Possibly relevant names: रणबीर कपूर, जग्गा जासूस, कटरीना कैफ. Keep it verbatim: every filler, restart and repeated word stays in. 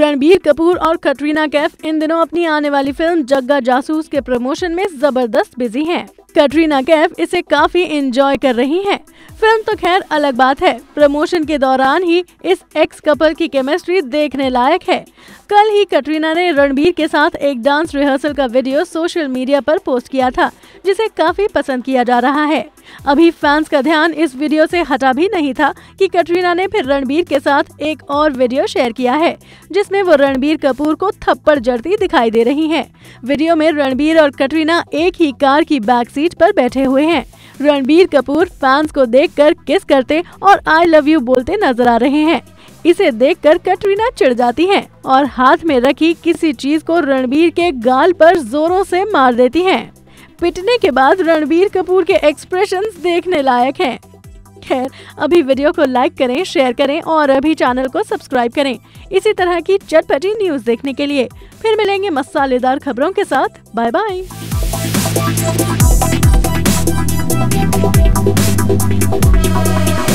रणबीर कपूर और कटरीना कैफ इन दिनों अपनी आने वाली फिल्म जग्गा जासूस के प्रमोशन में जबरदस्त बिजी हैं। कटरीना कैफ इसे काफी एंजॉय कर रही हैं। फिल्म तो खैर अलग बात है, प्रमोशन के दौरान ही इस एक्स कपल की केमिस्ट्री देखने लायक है। कल ही कटरीना ने रणबीर के साथ एक डांस रिहर्सल का वीडियो सोशल मीडिया पर पोस्ट किया था, जिसे काफी पसंद किया जा रहा है। अभी फैंस का ध्यान इस वीडियो से हटा भी नहीं था कि कटरीना ने फिर रणबीर के साथ एक और वीडियो शेयर किया है, जिसमें वो रणबीर कपूर को थप्पड़ जड़ती दिखाई दे रही हैं। वीडियो में रणबीर और कटरीना एक ही कार की बैक सीट पर बैठे हुए हैं। रणबीर कपूर फैंस को देखकर किस करते और आई लव यू बोलते नजर आ रहे हैं। इसे देखकर कटरीना चिढ़ जाती हैं और हाथ में रखी किसी चीज को रणबीर के गाल पर जोरों से मार देती हैं। पिटने के बाद रणबीर कपूर के एक्सप्रेशंस देखने लायक हैं। खैर, अभी वीडियो को लाइक करें, शेयर करें और अभी चैनल को सब्सक्राइब करें इसी तरह की चटपटी न्यूज देखने के लिए। फिर मिलेंगे मसालेदार खबरों के साथ। Bye bye.